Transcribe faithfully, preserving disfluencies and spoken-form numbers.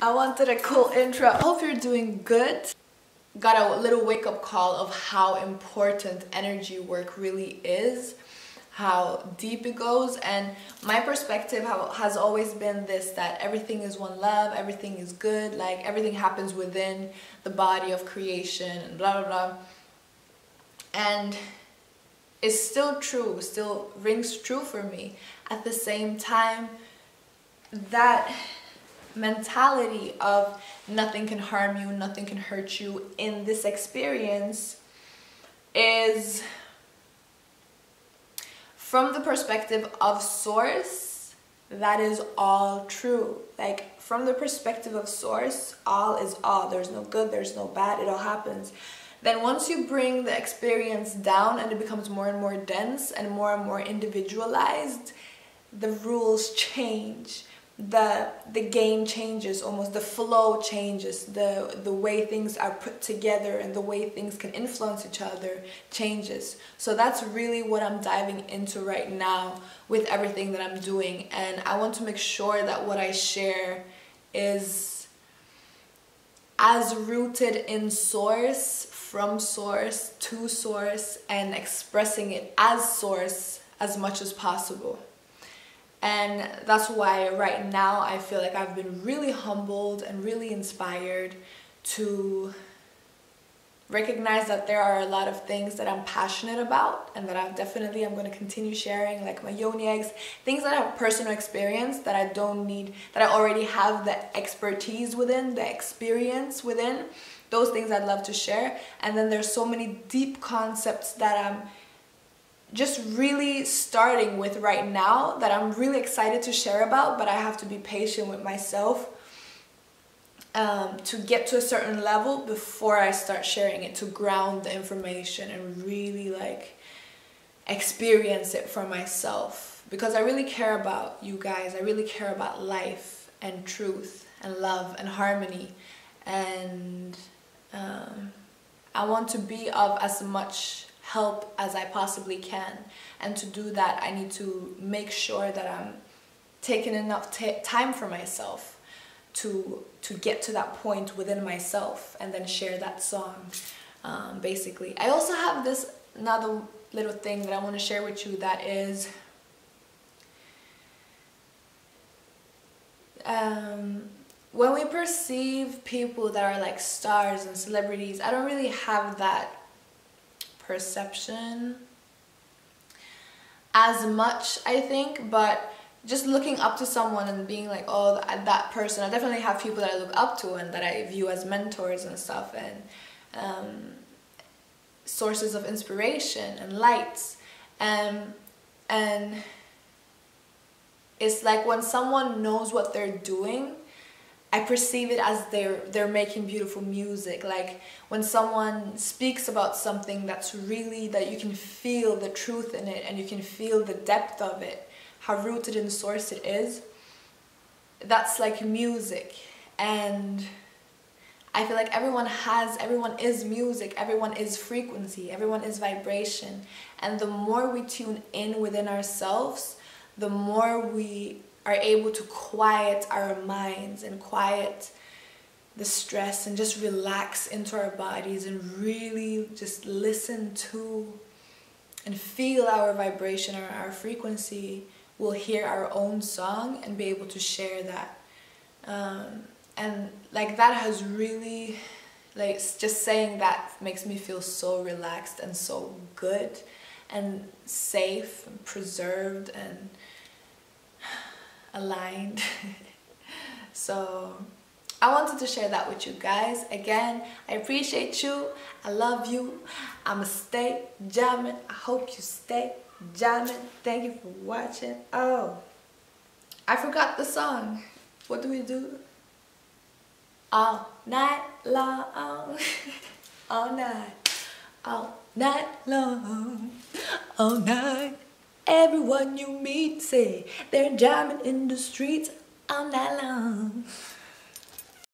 I wanted a cool intro. Hope you're doing good. Got a little wake-up call of how important energy work really is, how deep it goes, and my perspective has always been this, that everything is one love, everything is good, like everything happens within the body of creation and blah blah blah. And it's still true, still rings true for me. At the same time, that mentality of nothing can harm you, nothing can hurt you in this experience is, from the perspective of source, that is all true. Like, from the perspective of source, all is all. There's no good, there's no bad, it all happens. Then once you bring the experience down and it becomes more and more dense and more and more individualized, the rules change. The, the game changes almost, the flow changes, the, the way things are put together and the way things can influence each other changes. So that's really what I'm diving into right now with everything that I'm doing, and I want to make sure that what I share is as rooted in source, from source, to source, and expressing it as source as much as possible. And that's why right now I feel like I've been really humbled and really inspired to recognize that there are a lot of things that I'm passionate about and that I definitely am going to continue sharing, like my yoni eggs, things that I have personal experience that I don't need, that I already have the expertise within, the experience within, those things I'd love to share. And then there's so many deep concepts that I'm just really starting with right now that I'm really excited to share about, but I have to be patient with myself um, to get to a certain level before I start sharing it, to ground the information and really like experience it for myself, because I really care about you guys. I really care about life and truth and love and harmony, and um, I want to be of as much help as I possibly can, and to do that I need to make sure that I'm taking enough time for myself to to get to that point within myself and then share that song. Um, basically, I also have this another little thing that I want to share with you, that is um, when we perceive people that are like stars and celebrities, I don't really have that perception as much, I think, but just looking up to someone and being like, oh, that person, I definitely have people that I look up to and that I view as mentors and stuff, and um, sources of inspiration and lights, and and it's like when someone knows what they're doing, I perceive it as they're they're making beautiful music. Like when someone speaks about something that's really, that you can feel the truth in it and you can feel the depth of it, how rooted in source it is, that's like music. And I feel like everyone has, everyone is music, everyone is frequency, everyone is vibration. And the more we tune in within ourselves, the more we are able to quiet our minds and quiet the stress and just relax into our bodies and really just listen to and feel our vibration or our frequency. We'll hear our own song and be able to share that. Um, and like that has really, like just saying that makes me feel so relaxed and so good and safe and preserved and aligned. So I wanted to share that with you guys. Again, I appreciate you, I love you, I'ma stay jamming. I hope you stay jamming. Thank you for watching. Oh, I forgot the song. What do we do? All night long. All night, all night long, all night. Everyone you meet say they're jamming in the streets all night long.